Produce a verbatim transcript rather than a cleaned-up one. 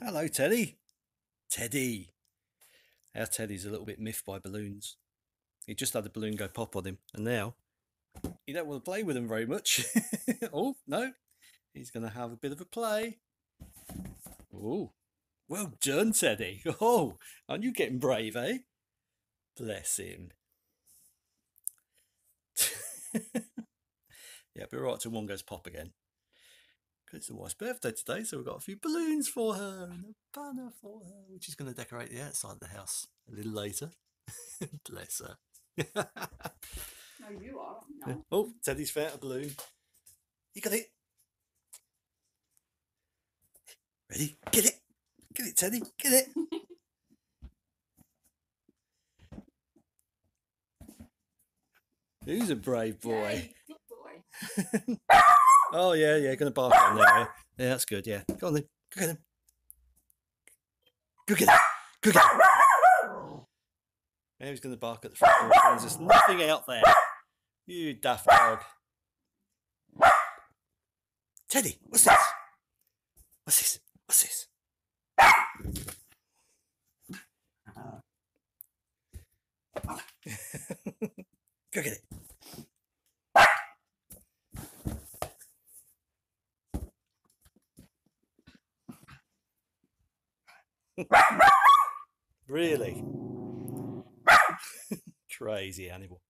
Hello, Teddy. Teddy. Our Teddy's a little bit miffed by balloons. He just had a balloon go pop on him, and now he don't want to play with them very much. Oh, no. He's going to have a bit of a play. Oh, well done, Teddy. Oh, aren't you getting brave, eh? Bless him. Yeah, be right till one goes pop again. Because it's the wife's birthday today, so we've got a few balloons for her and a banner for her, which is going to decorate the outside of the house a little later. Bless her. No, you are. No. Oh, Teddy's found a balloon. You got it. Ready? Get it. Get it, Teddy. Get it. Who's a brave boy? Yay, good boy. Oh, yeah, yeah, going to bark at him there. Yeah. Yeah, that's good, yeah. Go on then. Go get him. Go get him. Go get him. Now he's going to bark at the front door. There's nothing out there. You daft dog. Teddy, what's this? What's this? What's this? Go get it. Really? Crazy animal.